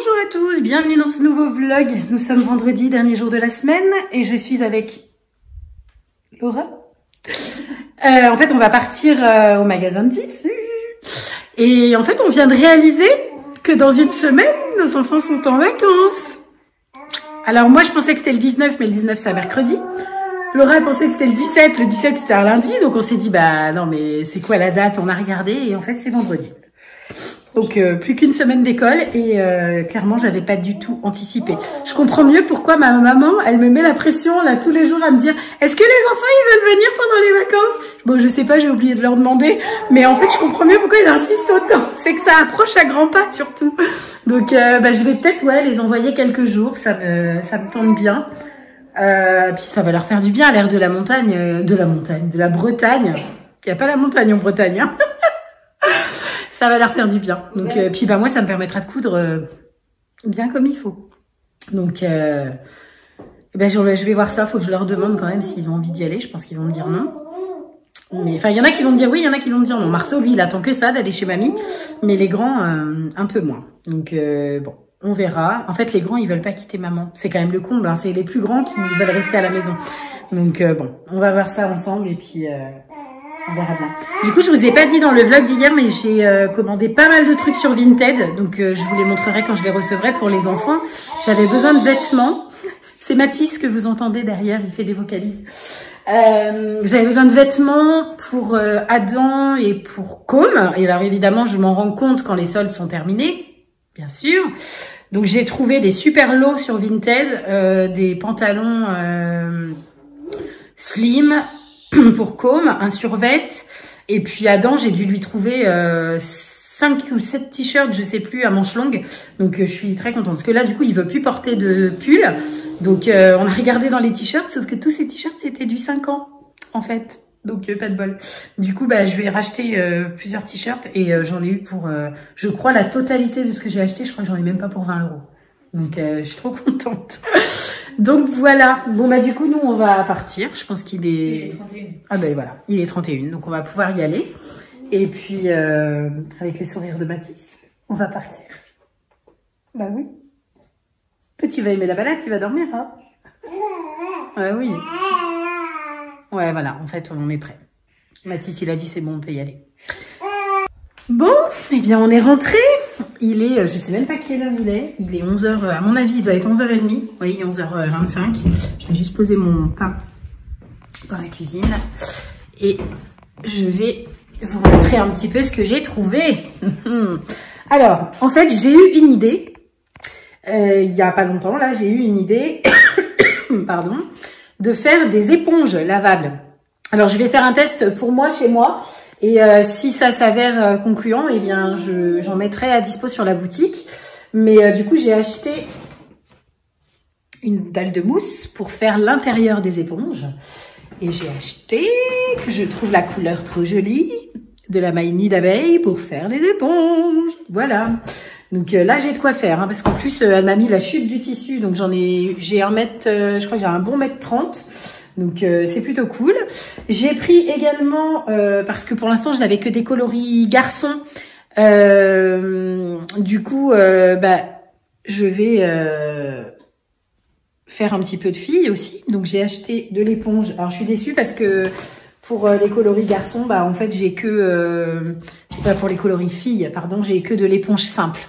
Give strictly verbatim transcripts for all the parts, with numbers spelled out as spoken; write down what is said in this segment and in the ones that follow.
Bonjour à tous, bienvenue dans ce nouveau vlog. Nous sommes vendredi, dernier jour de la semaine, et je suis avec Laura. Euh, en fait, on va partir euh, au magasin de tissus. Et en fait, on vient de réaliser que dans une semaine, nos enfants sont en vacances. Alors moi, je pensais que c'était le dix-neuf, mais le dix-neuf, c'est un mercredi. Laura pensait que c'était le dix-sept, le dix-sept, c'était un lundi. Donc on s'est dit, bah non, mais c'est quoi la date? On a regardé et en fait, c'est vendredi. Donc euh, plus qu'une semaine d'école et euh, clairement j'avais pas du tout anticipé. Je comprends mieux pourquoi ma maman elle me met la pression là tous les jours à me dire est-ce que les enfants ils veulent venir pendant les vacances? Bon je sais pas, j'ai oublié de leur demander, mais en fait je comprends mieux pourquoi elle insiste autant. C'est que ça approche à grands pas surtout. Donc euh, bah, je vais peut-être ouais les envoyer quelques jours, ça me ça me tombe bien. Euh, puis ça va leur faire du bien à l'air de la montagne, euh, de la montagne, de la Bretagne. Il y a pas la montagne en Bretagne. Hein. Ça va leur faire du bien. Donc, euh, puis bah, moi, ça me permettra de coudre euh, bien comme il faut. Donc, euh, ben, je, je vais voir ça. Il faut que je leur demande quand même s'ils ont envie d'y aller. Je pense qu'ils vont me dire non. Mais enfin, il y en a qui vont me dire oui, il y en a qui vont me dire non. Marceau, lui, il attend que ça d'aller chez mamie. Mais les grands, euh, un peu moins. Donc, euh, bon, on verra. En fait, les grands, ils veulent pas quitter maman. C'est quand même le comble. Hein. C'est les plus grands qui veulent rester à la maison. Donc, euh, bon, on va voir ça ensemble. Et puis... Euh... Du coup, je vous ai pas dit dans le vlog d'hier, mais j'ai euh, commandé pas mal de trucs sur Vinted. Donc, euh, je vous les montrerai quand je les recevrai pour les enfants. J'avais besoin de vêtements. C'est Mathis que vous entendez derrière, il fait des vocalises. Euh, J'avais besoin de vêtements pour euh, Adam et pour Com. Et alors, évidemment, je m'en rends compte quand les soldes sont terminés, bien sûr. Donc, j'ai trouvé des super lots sur Vinted, euh, des pantalons euh, slim, pour Com, un survêt, et puis Adam, j'ai dû lui trouver euh, cinq ou sept t-shirts, je sais plus, à manches longues, donc euh, je suis très contente, parce que là, du coup, il veut plus porter de pull, donc euh, on a regardé dans les t-shirts, sauf que tous ces t-shirts, c'était du cinq ans, en fait, donc euh, pas de bol. Du coup, bah, je lui ai racheté euh, plusieurs t-shirts, et euh, j'en ai eu pour, euh, je crois, la totalité de ce que j'ai acheté, je crois que j'en ai même pas pour vingt euros. Donc, euh, je suis trop contente. Donc, voilà. Bon, bah, du coup, nous, on va partir. Je pense qu'il est... Il est trente et un. Ah, ben, voilà. Il est trente et un. Donc, on va pouvoir y aller. Et puis, euh, avec les sourires de Mathis, on va partir. Bah oui. Tu vas aimer la balade, tu vas dormir, hein? Ah oui. Ouais, voilà. En fait, on est prêt. Mathis, il a dit, c'est bon, on peut y aller. Bon, eh bien, on est rentrés. Il est, je sais même pas quelle heure il est, il est onze heures, à mon avis il doit être onze heures trente, oui il est onze heures vingt-cinq, je vais juste poser mon pain dans la cuisine et je vais vous montrer un petit peu ce que j'ai trouvé. Alors en fait j'ai eu une idée, euh, il y a pas longtemps là j'ai eu une idée, pardon, de faire des éponges lavables. Alors je vais faire un test pour moi chez moi. Et euh, si ça s'avère euh, concluant, eh bien, je, j'en mettrai à dispo sur la boutique. Mais euh, du coup, j'ai acheté une dalle de mousse pour faire l'intérieur des éponges. Et j'ai acheté, que je trouve la couleur trop jolie, de la manie d'abeille pour faire les éponges. Voilà. Donc euh, là, j'ai de quoi faire. Hein, parce qu'en plus, euh, elle m'a mis la chute du tissu. Donc j'en ai, j'ai un mètre, euh, je crois que j'ai un bon mètre trente. Donc euh, c'est plutôt cool. J'ai pris également, euh, parce que pour l'instant je n'avais que des coloris garçons, euh, du coup euh, bah, je vais euh, faire un petit peu de filles aussi. Donc j'ai acheté de l'éponge. Alors je suis déçue parce que pour euh, les coloris garçons, bah, en fait j'ai que, euh, bah, pour les coloris filles, pardon, j'ai que de l'éponge simple.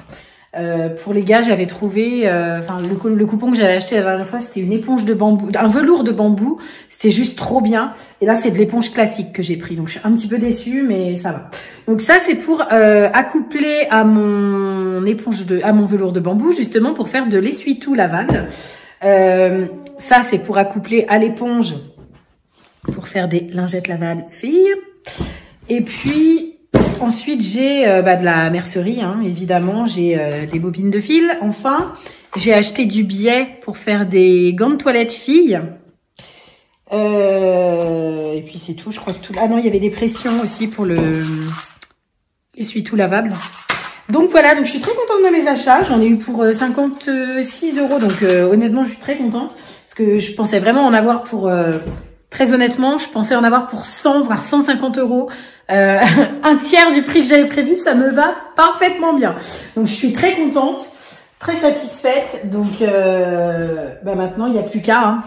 Euh, pour les gars, j'avais trouvé, enfin euh, le, le coupon que j'avais acheté la dernière fois, c'était une éponge de bambou, un velours de bambou. C'était juste trop bien. Et là, c'est de l'éponge classique que j'ai pris. Donc, je suis un petit peu déçue, mais ça va. Donc ça, c'est pour euh, accoupler à mon éponge de, à mon velours de bambou, justement pour faire de l'essuie-tout lavable. Euh, ça, c'est pour accoupler à l'éponge pour faire des lingettes lavables filles. Et puis ensuite, j'ai euh, bah, de la mercerie, hein, évidemment. J'ai euh, des bobines de fil. Enfin, j'ai acheté du biais pour faire des gants de toilette filles. Euh, et puis, c'est tout. Je crois que tout... Ah non, il y avait des pressions aussi pour le essuie-tout lavable. Donc, voilà. Donc, je suis très contente de mes achats. J'en ai eu pour euh, cinquante-six euros. Donc, euh, honnêtement, je suis très contente. Parce que je pensais vraiment en avoir pour... Euh, Très honnêtement, je pensais en avoir pour cent, voire cent cinquante euros. Euh, un tiers du prix que j'avais prévu, ça me va parfaitement bien. Donc, je suis très contente. Très satisfaite, donc euh, bah maintenant il n'y a plus qu'à, hein,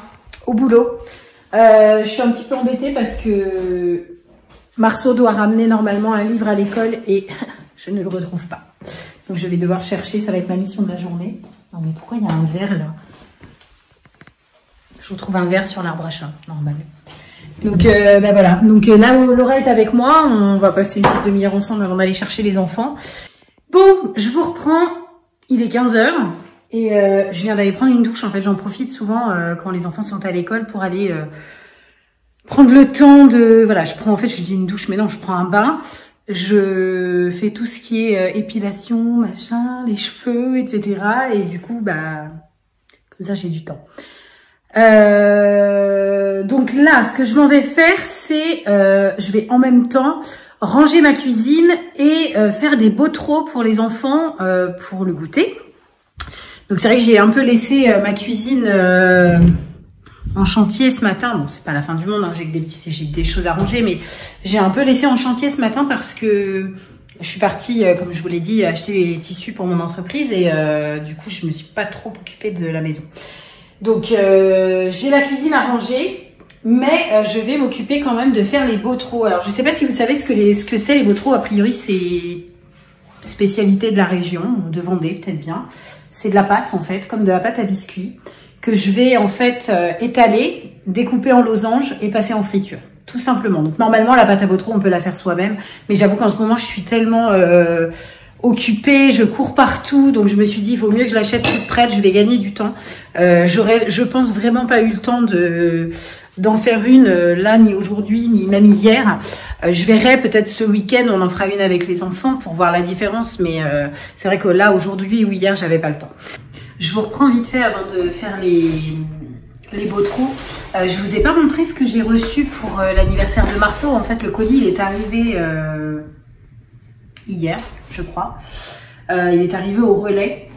au boulot. Euh, je suis un petit peu embêtée parce que Marceau doit ramener normalement un livre à l'école et je ne le retrouve pas. Donc je vais devoir chercher, ça va être ma mission de la journée. Non mais pourquoi il y a un verre là? Je retrouve un verre sur l'arbre à chat, normal. Donc euh, bah voilà, donc là Laura est avec moi, on va passer une petite demi-heure ensemble avant d'aller chercher les enfants. Bon, je vous reprends, il est quinze heures et euh, je viens d'aller prendre une douche en fait, j'en profite souvent euh, quand les enfants sont à l'école pour aller euh, prendre le temps de... Voilà, je prends en fait, je dis une douche mais non, je prends un bain. Je fais tout ce qui est euh, épilation, machin, les cheveux, et cetera. Et du coup, bah, comme ça, j'ai du temps. Euh, donc là, ce que je m'en vais faire, c'est... Euh, je vais en même temps ranger ma cuisine et euh, faire des bottereaux pour les enfants euh, pour le goûter. Donc c'est vrai que j'ai un peu laissé euh, ma cuisine... Euh, en chantier ce matin, bon c'est pas la fin du monde, hein, j'ai que des petits, j'ai des choses à ranger, mais j'ai un peu laissé en chantier ce matin parce que je suis partie, euh, comme je vous l'ai dit, acheter des tissus pour mon entreprise et euh, du coup je me suis pas trop occupée de la maison. Donc euh, j'ai la cuisine à ranger, mais euh, je vais m'occuper quand même de faire les bottereaux. Alors je sais pas si vous savez ce que les, ce que c'est les bottereaux, a priori c'est spécialité de la région, de Vendée peut-être bien. C'est de la pâte en fait, comme de la pâte à biscuits, que je vais en fait euh, étaler, découper en losange et passer en friture, tout simplement. Donc normalement la pâte à bottereau on peut la faire soi-même, mais j'avoue qu'en ce moment je suis tellement euh, occupée, je cours partout, donc je me suis dit il vaut mieux que je l'achète toute prête, je vais gagner du temps. Euh, j'aurais, je pense vraiment pas eu le temps de d'en faire une euh, là ni aujourd'hui ni même hier. Euh, je verrai peut-être ce week-end on en fera une avec les enfants pour voir la différence, mais euh, c'est vrai que là aujourd'hui ou hier j'avais pas le temps. Je vous reprends vite fait avant de faire les, les bottereaux. Euh, je vous ai pas montré ce que j'ai reçu pour euh, l'anniversaire de Marceau. En fait, le colis, il est arrivé euh, hier, je crois. Euh, il est arrivé au relais.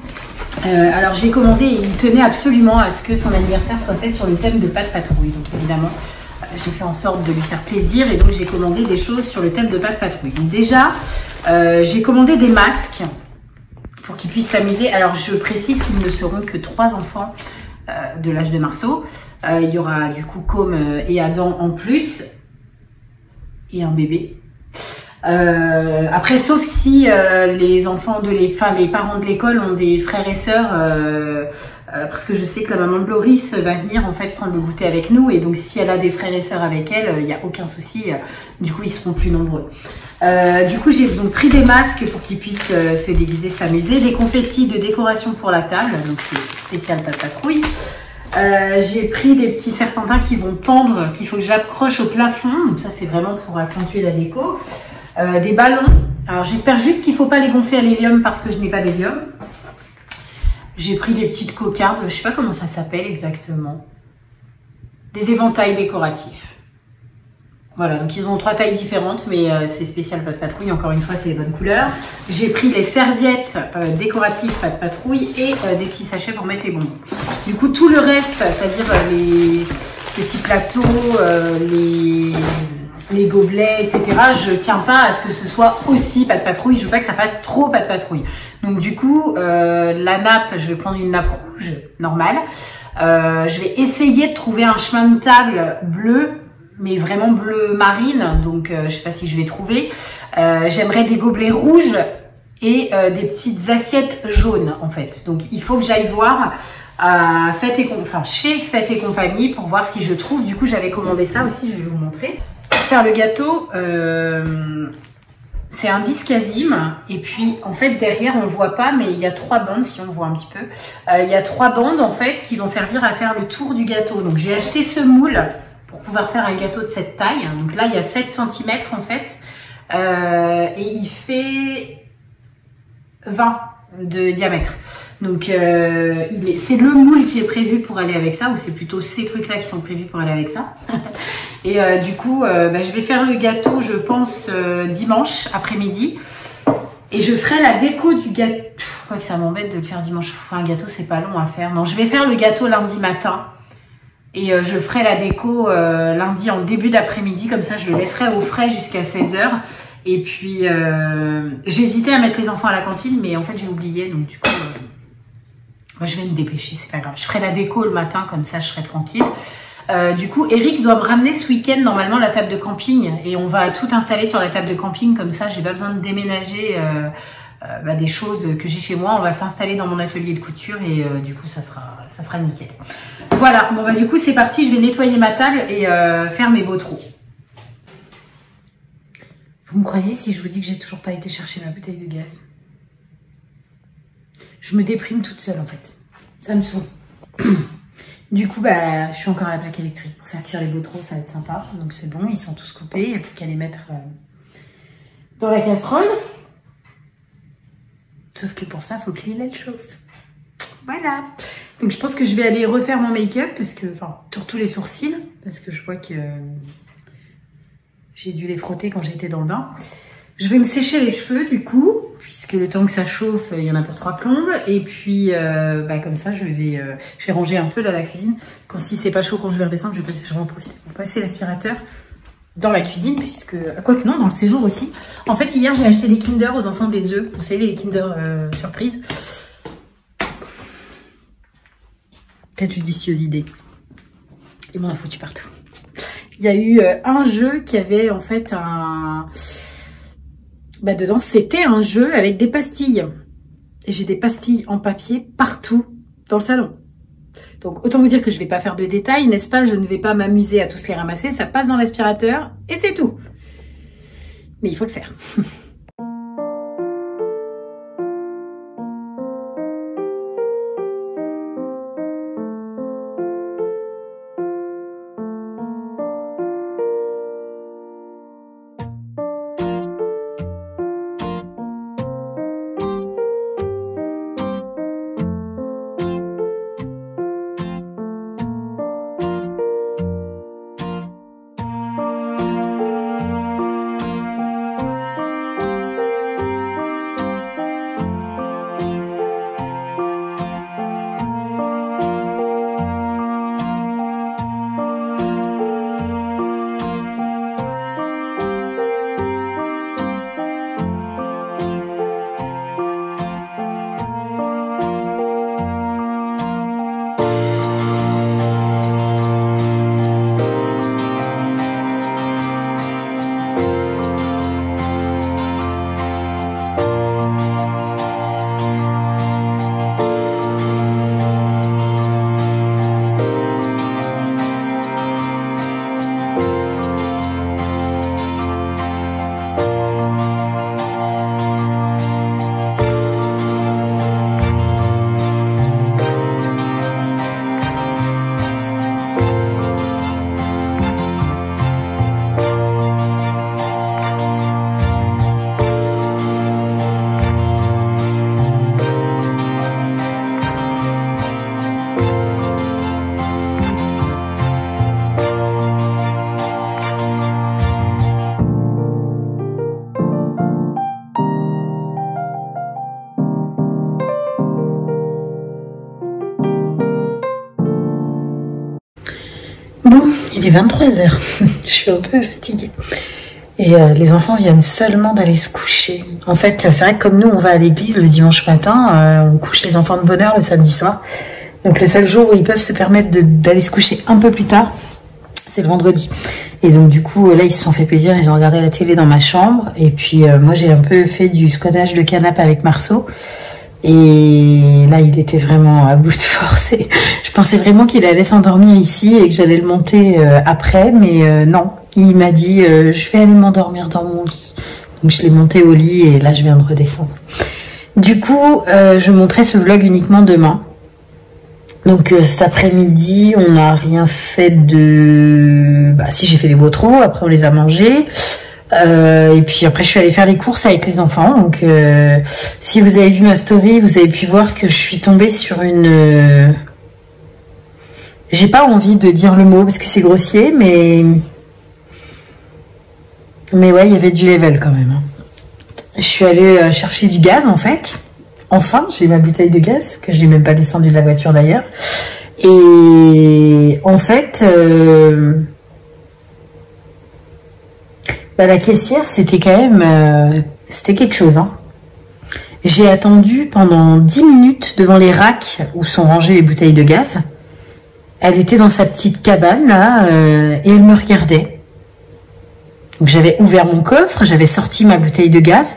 Euh, alors, j'ai commandé et il tenait absolument à ce que son anniversaire soit fait sur le thème de Pat'Patrouille. Donc, évidemment, euh, j'ai fait en sorte de lui faire plaisir et donc j'ai commandé des choses sur le thème de Pat'Patrouille. Donc, déjà, euh, j'ai commandé des masques pour qu'ils puissent s'amuser. Alors, je précise qu'ils ne seront que trois enfants euh, de l'âge de Marceau. Euh, il y aura du coup Côme et Adam en plus. Et un bébé. Euh, après, sauf si euh, les enfants de les, enfin, les parents de l'école ont des frères et sœurs. Euh, euh, parce que je sais que la maman de Loris va venir en fait prendre le goûter avec nous. Et donc, si elle a des frères et sœurs avec elle, il euh, n'y a aucun souci. Euh, du coup, ils seront plus nombreux. Euh, du coup, j'ai donc pris des masques pour qu'ils puissent euh, se déguiser, s'amuser. Des confettis de décoration pour la table, donc c'est spécial Pat'Patrouille. Euh, j'ai pris des petits serpentins qui vont pendre, qu'il faut que j'accroche au plafond. Donc ça, c'est vraiment pour accentuer la déco. Euh, des ballons. Alors, j'espère juste qu'il ne faut pas les gonfler à l'hélium parce que je n'ai pas d'hélium. J'ai pris des petites cocardes, je ne sais pas comment ça s'appelle exactement. Des éventails décoratifs. Voilà, donc ils ont trois tailles différentes, mais euh, c'est spécial Pat'Patrouille, encore une fois, c'est les bonnes couleurs. J'ai pris les serviettes euh, décoratives Pat'Patrouille et euh, des petits sachets pour mettre les bonbons. Du coup, tout le reste, c'est-à-dire euh, les petits plateaux, euh, les, les gobelets, et cetera, je tiens pas à ce que ce soit aussi Pat'Patrouille, je veux pas que ça fasse trop Pat'Patrouille. Donc du coup, euh, la nappe, je vais prendre une nappe rouge, normale. Euh, je vais essayer de trouver un chemin de table bleu, mais vraiment bleu marine, donc euh, je sais pas si je vais trouver. Euh, J'aimerais des gobelets rouges et euh, des petites assiettes jaunes, en fait. Donc, il faut que j'aille voir à Fête et enfin, chez Fête et Compagnie pour voir si je trouve. Du coup, j'avais commandé ça aussi, je vais vous montrer. Pour faire le gâteau, euh, c'est un disque à zim. Et puis, en fait, derrière, on voit pas, mais il y a trois bandes, si on voit un petit peu. Euh, il y a trois bandes, en fait, qui vont servir à faire le tour du gâteau. Donc, j'ai acheté ce moule pour pouvoir faire un gâteau de cette taille. Donc là, il y a sept centimètres en fait. Euh, et il fait vingt de diamètre. Donc euh, c'est le moule qui est prévu pour aller avec ça, ou c'est plutôt ces trucs-là qui sont prévus pour aller avec ça. Et euh, du coup, euh, bah, je vais faire le gâteau, je pense, euh, dimanche après-midi. Et je ferai la déco du gâteau. Pff, quoi que ça m'embête de le faire dimanche. Enfin, un gâteau, c'est pas long à faire. Non, je vais faire le gâteau lundi matin. Et je ferai la déco euh, lundi en début d'après-midi, comme ça je le laisserai au frais jusqu'à seize heures. Et puis, euh, j'hésitais à mettre les enfants à la cantine, mais en fait j'ai oublié, donc du coup, euh, Moi, je vais me dépêcher, c'est pas grave. Je ferai la déco le matin, comme ça, je serai tranquille. Euh, du coup, Eric doit me ramener ce week-end, normalement, la table de camping. Et on va tout installer sur la table de camping. Comme ça, j'ai pas besoin de déménager euh, euh, bah, des choses que j'ai chez moi. On va s'installer dans mon atelier de couture et euh, du coup, ça sera, ça sera nickel. Voilà, bon bah du coup, c'est parti. Je vais nettoyer ma table et euh, faire mes vautreaux. Vous me croyez si je vous dis que j'ai toujours pas été chercher ma bouteille de gaz? Je me déprime toute seule en fait. Ça me saoule. Du coup, bah, je suis encore à la plaque électrique pour faire cuire les vautreaux, ça va être sympa. Donc c'est bon, ils sont tous coupés, il n'y a plus qu'à les mettre euh, dans la casserole. Sauf que pour ça, il faut que l'huile elle chauffe. Voilà. Donc je pense que je vais aller refaire mon make-up, parce que, enfin, surtout les sourcils, parce que je vois que euh, j'ai dû les frotter quand j'étais dans le bain. Je vais me sécher les cheveux du coup, puisque le temps que ça chauffe, il y en a pour trois plombes. Et puis, euh, bah, comme ça, je vais, euh, je vais ranger un peu là, la cuisine. Quand si c'est pas chaud, quand je vais redescendre, je vais en profiter pour passer l'aspirateur dans la cuisine, puisque quoique non, dans le séjour aussi. En fait, hier, j'ai acheté des Kinder aux enfants des œufs. Vous savez, les Kinder euh, surprise. Quelle judicieuse idée. Et bon, on a foutu partout. Il y a eu euh, un jeu qui avait en fait un... Bah dedans, c'était un jeu avec des pastilles. Et j'ai des pastilles en papier partout dans le salon. Donc, autant vous dire que je vais pas faire de détails, n'est-ce pas? Je ne vais pas m'amuser à tous les ramasser. Ça passe dans l'aspirateur et c'est tout. Mais il faut le faire. vingt-trois heures, je suis un peu fatiguée et euh, les enfants viennent seulement d'aller se coucher. En fait, c'est vrai que comme nous on va à l'église le dimanche matin, euh, on couche les enfants de bonne heure le samedi soir, donc le seul jour où ils peuvent se permettre d'aller se coucher un peu plus tard, c'est le vendredi. Et donc du coup là ils se sont fait plaisir, ils ont regardé la télé dans ma chambre et puis euh, moi j'ai un peu fait du squattage de canapé avec Marceau. Et là, il était vraiment à bout de force. Et je pensais vraiment qu'il allait s'endormir ici et que j'allais le monter euh, après. Mais euh, non, il m'a dit euh, « je vais aller m'endormir dans mon lit ». Donc je l'ai monté au lit et là, je viens de redescendre. Du coup, euh, je monterai ce vlog uniquement demain. Donc euh, cet après-midi, on n'a rien fait de... Bah, si, j'ai fait les vautreaux, après on les a mangés. Euh, et puis après je suis allée faire les courses avec les enfants, donc euh, si vous avez vu ma story, vous avez pu voir que je suis tombée sur une euh... j'ai pas envie de dire le mot parce que c'est grossier, mais mais ouais, il y avait du level quand même. Je suis allée euh, chercher du gaz en fait, enfin j'ai ma bouteille de gaz que je n'ai même pas descendue de la voiture d'ailleurs, et en fait euh... Bah, la caissière, c'était quand même... Euh, c'était quelque chose, hein. J'ai attendu pendant dix minutes devant les racks où sont rangées les bouteilles de gaz. Elle était dans sa petite cabane là euh, et elle me regardait. Donc j'avais ouvert mon coffre, j'avais sorti ma bouteille de gaz.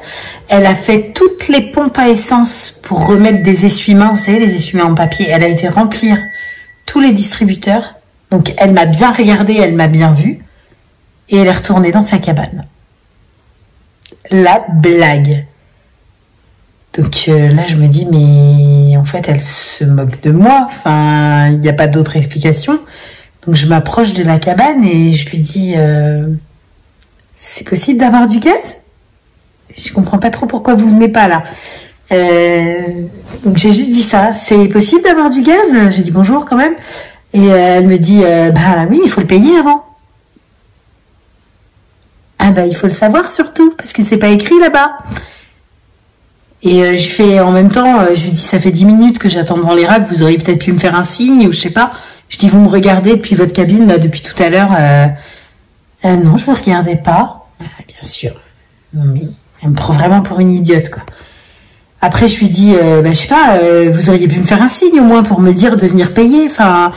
Elle a fait toutes les pompes à essence pour remettre des essuie-mains, vous savez, les essuie-mains en papier. Elle a été remplir tous les distributeurs. Donc elle m'a bien regardée, elle m'a bien vue. Et elle est retournée dans sa cabane. La blague. Donc euh, là, je me dis, mais en fait, elle se moque de moi. Enfin, il n'y a pas d'autre explication. Donc je m'approche de la cabane et je lui dis, euh, c'est possible d'avoir du gaz? Je comprends pas trop pourquoi vous venez pas là. Euh, donc j'ai juste dit ça, c'est possible d'avoir du gaz? J'ai dit bonjour quand même. Et euh, elle me dit, euh, bah oui, il faut le payer avant. Ah bah il faut le savoir surtout, parce que c'est pas écrit là-bas. Et euh, je fais en même temps, euh, je lui dis ça fait dix minutes que j'attends devant les racks, vous auriez peut-être pu me faire un signe ou je sais pas. Je dis vous me regardez depuis votre cabine là depuis tout à l'heure. Euh, euh, non, je vous regardais pas. Ah, bien sûr. Non mais elle me prend vraiment pour une idiote quoi. Après je lui dis, euh, bah, je sais pas, euh, vous auriez pu me faire un signe au moins pour me dire de venir payer. Enfin,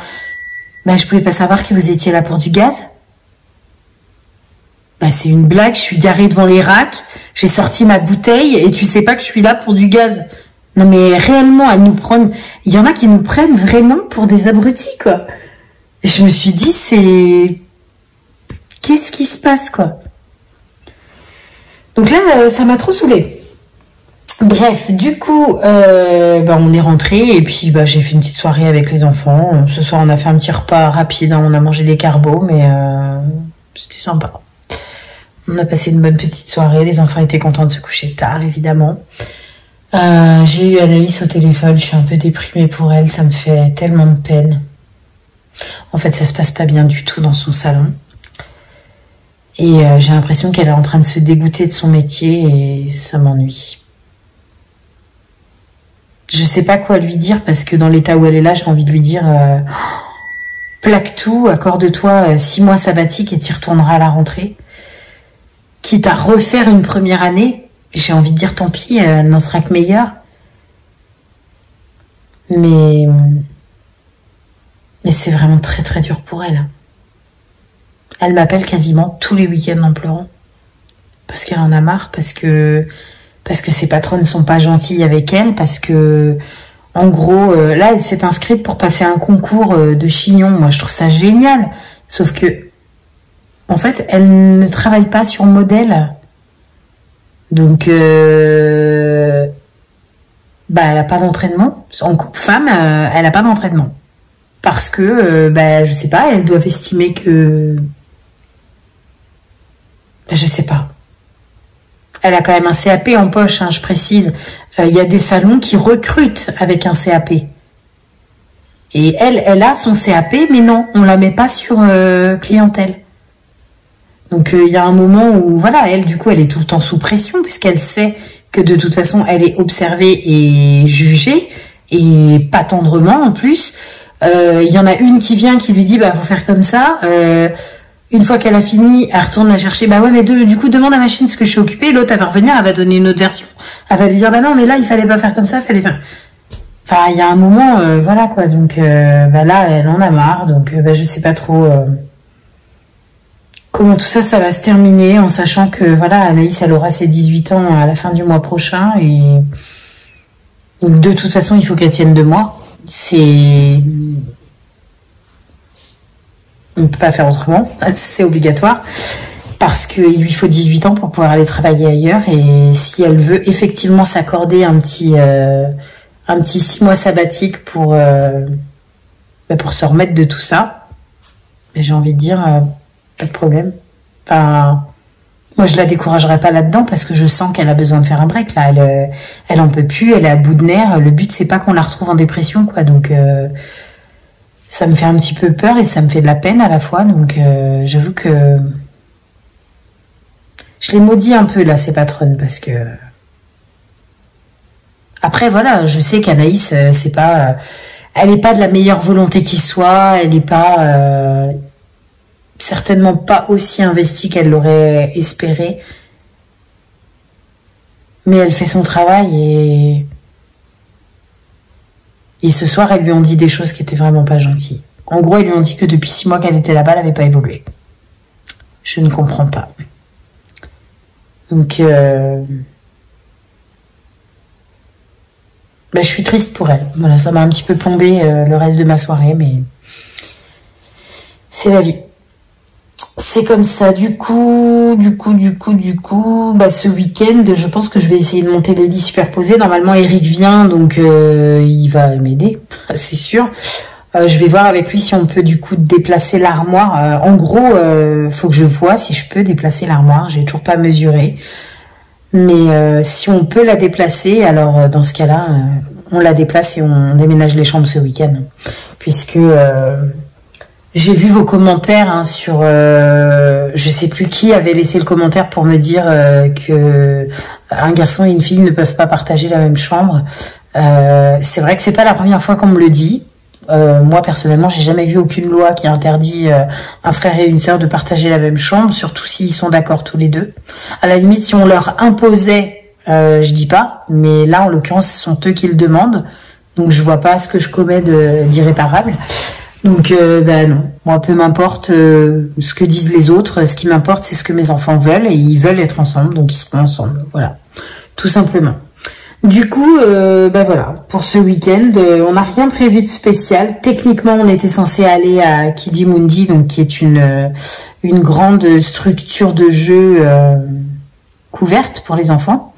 bah je pouvais pas savoir que vous étiez là pour du gaz. Bah, c'est une blague, je suis garée devant les racks, j'ai sorti ma bouteille et tu sais pas que je suis là pour du gaz. Non mais réellement, à nous prendre, il y en a qui nous prennent vraiment pour des abrutis quoi. Et je me suis dit c'est qu'est-ce qui se passe quoi. Donc là ça m'a trop saoulée. Bref, du coup euh, bah, on est rentré et puis bah, j'ai fait une petite soirée avec les enfants. Ce soir on a fait un petit repas rapide, hein. On a mangé des carbos mais euh, c'était sympa. On a passé une bonne petite soirée, les enfants étaient contents de se coucher tard, évidemment. Euh, j'ai eu Anaïs au téléphone, je suis un peu déprimée pour elle, ça me fait tellement de peine. En fait, ça se passe pas bien du tout dans son salon. Et euh, j'ai l'impression qu'elle est en train de se dégoûter de son métier et ça m'ennuie. Je sais pas quoi lui dire parce que dans l'état où elle est là, j'ai envie de lui dire... Euh, plaque tout, accorde-toi six mois sabbatiques et t'y retourneras à la rentrée. Quitte à refaire une première année, j'ai envie de dire tant pis, elle n'en sera que meilleure. Mais, mais c'est vraiment très très dur pour elle. Elle m'appelle quasiment tous les week-ends en pleurant. Parce qu'elle en a marre, parce que, parce que ses patrons ne sont pas gentils avec elle, parce que, en gros, là elle s'est inscrite pour passer un concours de chignon. Moi je trouve ça génial, sauf que, en fait, elle ne travaille pas sur modèle. Donc, euh, bah, elle n'a pas d'entraînement. En couple femme, euh, elle n'a pas d'entraînement. Parce que, euh, bah, je sais pas, elles doivent estimer que... Bah, je sais pas. Elle a quand même un C A P en poche, hein, je précise. Il euh, y a des salons qui recrutent avec un C A P. Et elle, elle a son C A P, mais non, on la met pas sur euh, clientèle. Donc il euh, y a un moment où, voilà, elle, du coup, elle est tout le temps sous pression puisqu'elle sait que de toute façon, elle est observée et jugée et pas tendrement en plus. Il euh, y en a une qui vient qui lui dit, bah, faut faire comme ça. Euh, une fois qu'elle a fini, elle retourne la chercher. Bah ouais, mais de, du coup, demande à la machine ce que je suis occupée. L'autre, elle va revenir, elle va donner une autre version. Elle va lui dire, bah non, mais là, il fallait pas faire comme ça, il fallait faire... Enfin, il y a un moment, euh, voilà, quoi. Donc euh, bah, là, elle en a marre. Donc euh, bah, je sais pas trop... Euh... Comment tout ça, ça va se terminer en sachant que, voilà, Anaïs, elle aura ses dix-huit ans à la fin du mois prochain et donc, de toute façon, il faut qu'elle tienne deux mois. C'est... On ne peut pas faire autrement, c'est obligatoire parce qu'il lui faut dix-huit ans pour pouvoir aller travailler ailleurs et si elle veut effectivement s'accorder un petit euh, un petit six mois sabbatique pour, euh, pour se remettre de tout ça, j'ai envie de dire... Euh, pas de problème. Enfin, moi, je la découragerai pas là-dedans parce que je sens qu'elle a besoin de faire un break. Là, elle, elle en peut plus. Elle est à bout de nerfs. Le but, c'est pas qu'on la retrouve en dépression, quoi. Donc, euh, ça me fait un petit peu peur et ça me fait de la peine à la fois. Donc, euh, j'avoue que je les maudis un peu là, ces patronnes, parce que après, voilà, je sais qu'Anaïs, c'est pas, elle est pas de la meilleure volonté qui soit. Elle est pas. Euh... certainement pas aussi investie qu'elle l'aurait espéré. Mais elle fait son travail et... Et ce soir, elles lui ont dit des choses qui étaient vraiment pas gentilles. En gros, elles lui ont dit que depuis six mois qu'elle était là-bas, elle n'avait pas évolué. Je ne comprends pas. Donc... Euh... Bah, je suis triste pour elle. Voilà, ça m'a un petit peu plombé euh, le reste de ma soirée, mais... C'est la vie. C'est comme ça. Du coup, du coup, du coup, du coup, bah ce week-end, je pense que je vais essayer de monter les lits superposés. Normalement, Eric vient, donc euh, il va m'aider, c'est sûr. Euh, je vais voir avec lui si on peut du coup déplacer l'armoire. Euh, en gros, euh, faut que je vois si je peux déplacer l'armoire. J'ai toujours pas mesuré, mais euh, si on peut la déplacer, alors euh, dans ce cas-là, euh, on la déplace et on déménage les chambres ce week-end, puisque euh, j'ai vu vos commentaires hein, sur... Euh, je sais plus qui avait laissé le commentaire pour me dire euh, que un garçon et une fille ne peuvent pas partager la même chambre. Euh, c'est vrai que c'est pas la première fois qu'on me le dit. Euh, moi, personnellement, j'ai jamais vu aucune loi qui interdit euh, un frère et une sœur de partager la même chambre, surtout s'ils sont d'accord tous les deux. À la limite, si on leur imposait, euh, je dis pas, mais là, en l'occurrence, ce sont eux qui le demandent. Donc, je vois pas ce que je commets d'irréparable. Donc, euh, ben non, moi, peu m'importe euh, ce que disent les autres. Ce qui m'importe, c'est ce que mes enfants veulent. Et ils veulent être ensemble, donc ils seront ensemble. Voilà, tout simplement. Du coup, euh, ben voilà, pour ce week-end, euh, on n'a rien prévu de spécial. Techniquement, on était censé aller à Kidimundi, donc qui est une, une grande structure de jeu euh, couverte pour les enfants.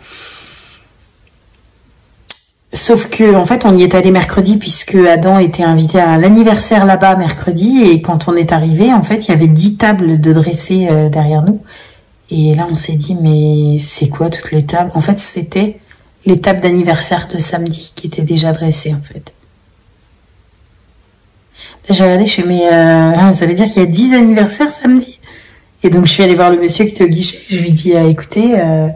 Sauf que, en fait, on y est allé mercredi puisque Adam était invité à l'anniversaire là-bas mercredi et quand on est arrivé, en fait, il y avait dix tables de dressées euh, derrière nous. Et là, on s'est dit, mais c'est quoi toutes les tables? En fait, c'était les tables d'anniversaire de samedi qui étaient déjà dressées, en fait. Là, j'ai regardé, je suis mais euh, ça veut dire qu'il y a dix anniversaires samedi? Et donc, je suis allée voir le monsieur qui était au guichet. Je lui dis, ah, écoutez... Euh,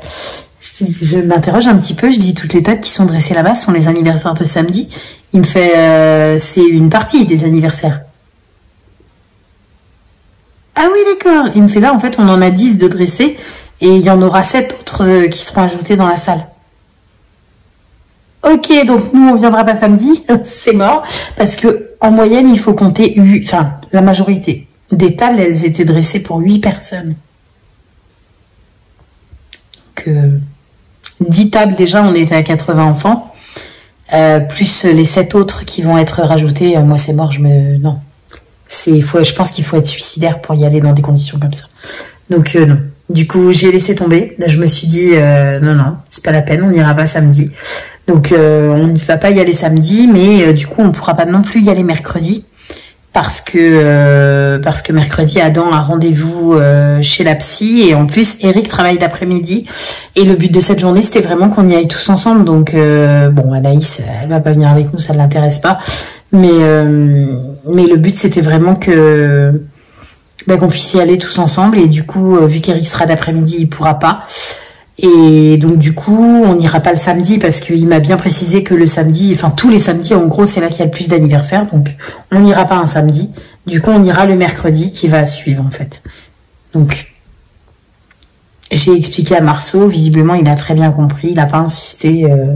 Je m'interroge un petit peu, je dis toutes les tables qui sont dressées là-bas sont les anniversaires de samedi. Il me fait, euh, c'est une partie des anniversaires. Ah oui, d'accord. Il me fait là, en fait, on en a dix de dressés et il y en aura sept autres qui seront ajoutés dans la salle. Ok, donc nous, on viendra pas samedi, c'est mort, parce que en moyenne, il faut compter huit, enfin, la majorité des tables, elles étaient dressées pour huit personnes. dix tables déjà, on était à quatre-vingts enfants, euh, plus les sept autres qui vont être rajoutés. Moi, c'est mort, je me... Non. C'est, faut, je pense qu'il faut être suicidaire pour y aller dans des conditions comme ça. Donc, euh, non. Du coup, j'ai laissé tomber. Là, je me suis dit, euh, non, non, c'est pas la peine, on n'ira pas samedi. Donc, euh, on ne va pas y aller samedi, mais euh, du coup, on ne pourra pas non plus y aller mercredi. Parce que, euh, parce que mercredi, Adam a rendez-vous euh, chez la psy. Et en plus, Eric travaille l'après-midi. Et le but de cette journée, c'était vraiment qu'on y aille tous ensemble. Donc, euh, bon, Anaïs, elle va pas venir avec nous, ça ne l'intéresse pas. Mais, euh, mais le but, c'était vraiment que bah, qu'on puisse y aller tous ensemble. Et du coup, vu qu'Eric sera d'après-midi, il pourra pas. Et donc, du coup, on n'ira pas le samedi parce qu'il m'a bien précisé que le samedi, enfin, tous les samedis, en gros, c'est là qu'il y a le plus d'anniversaires. Donc, on n'ira pas un samedi. Du coup, on ira le mercredi qui va suivre, en fait. Donc, j'ai expliqué à Marceau. Visiblement, il a très bien compris. Il n'a pas insisté euh,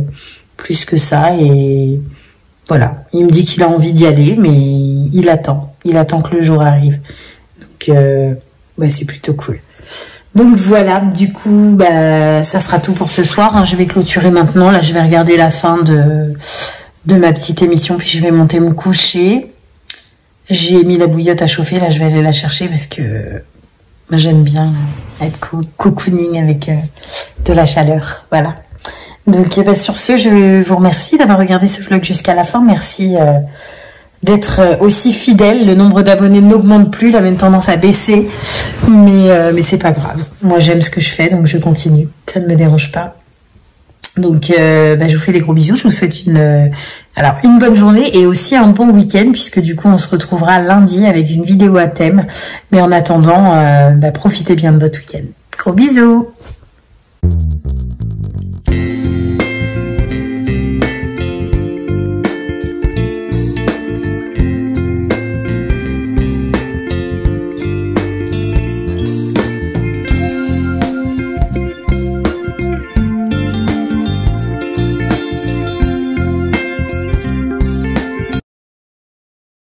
plus que ça. Et voilà. Il me dit qu'il a envie d'y aller, mais il attend. Il attend que le jour arrive. Donc, euh, ouais, c'est plutôt cool. Donc voilà, du coup, bah, ça sera tout pour ce soir. Hein. Je vais clôturer maintenant. Là, je vais regarder la fin de, de ma petite émission, puis je vais monter me coucher. J'ai mis la bouillotte à chauffer. Là, je vais aller la chercher parce que bah, j'aime bien être co cocooning avec euh, de la chaleur. Voilà. Donc et bah, sur ce, je vous remercie d'avoir regardé ce vlog jusqu'à la fin. Merci euh, d'être aussi fidèle. Le nombre d'abonnés n'augmente plus, il a même tendance à baisser, mais, euh, mais c'est pas grave. Moi, j'aime ce que je fais, donc je continue. Ça ne me dérange pas. Donc, euh, bah, je vous fais des gros bisous. Je vous souhaite une, euh, alors, une bonne journée et aussi un bon week-end, puisque du coup, on se retrouvera lundi avec une vidéo à thème. Mais en attendant, euh, bah, profitez bien de votre week-end. Gros bisous!